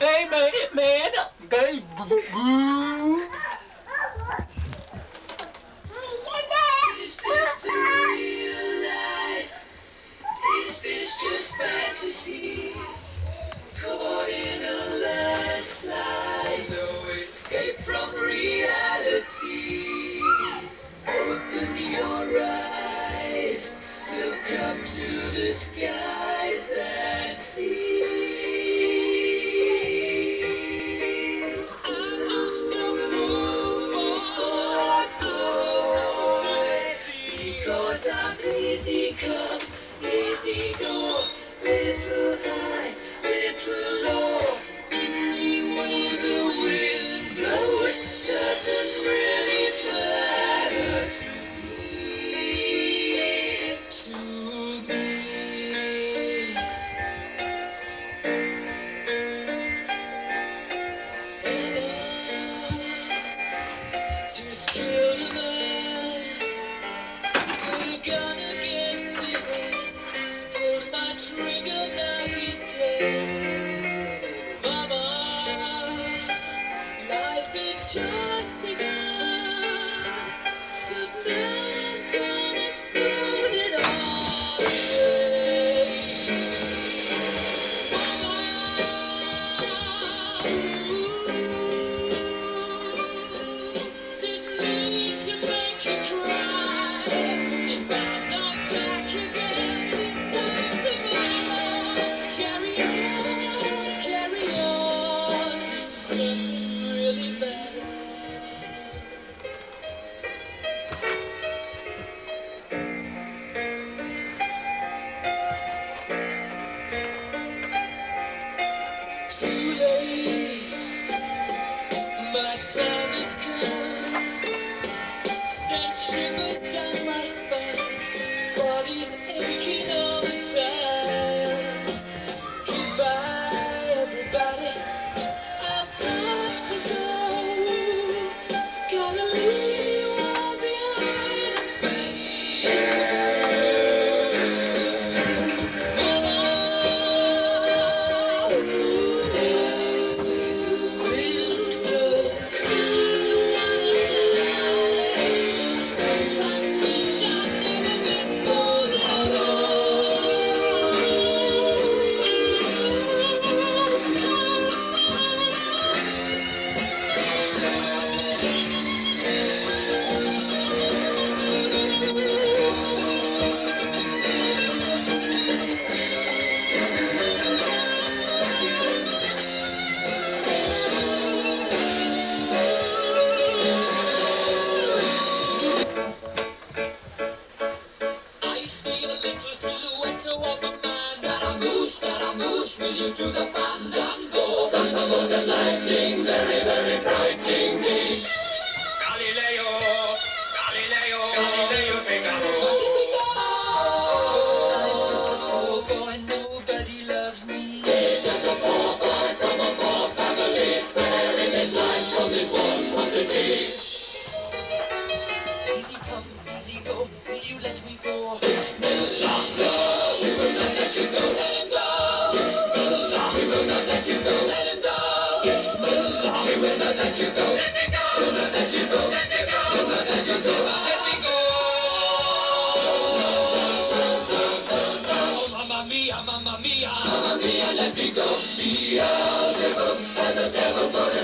Hey, man. Hey, boo. To the fandango, thunderbolt and lightning, very, very frightening me. Galileo, Galileo, Galileo Figaro. Oh, boy, nobody loves me. He's just a poor boy from a poor family, sparing his life from this monstrosity. Easy come, easy go, will you let me go? Bismillah, we will not let you go. We will not let you go. Let me go. We will not let you go. Let me go. We will not let you go. Let me go. Oh, mamma mia, mamma mia, mamma mia, let me go. Beelzebub has a devil body.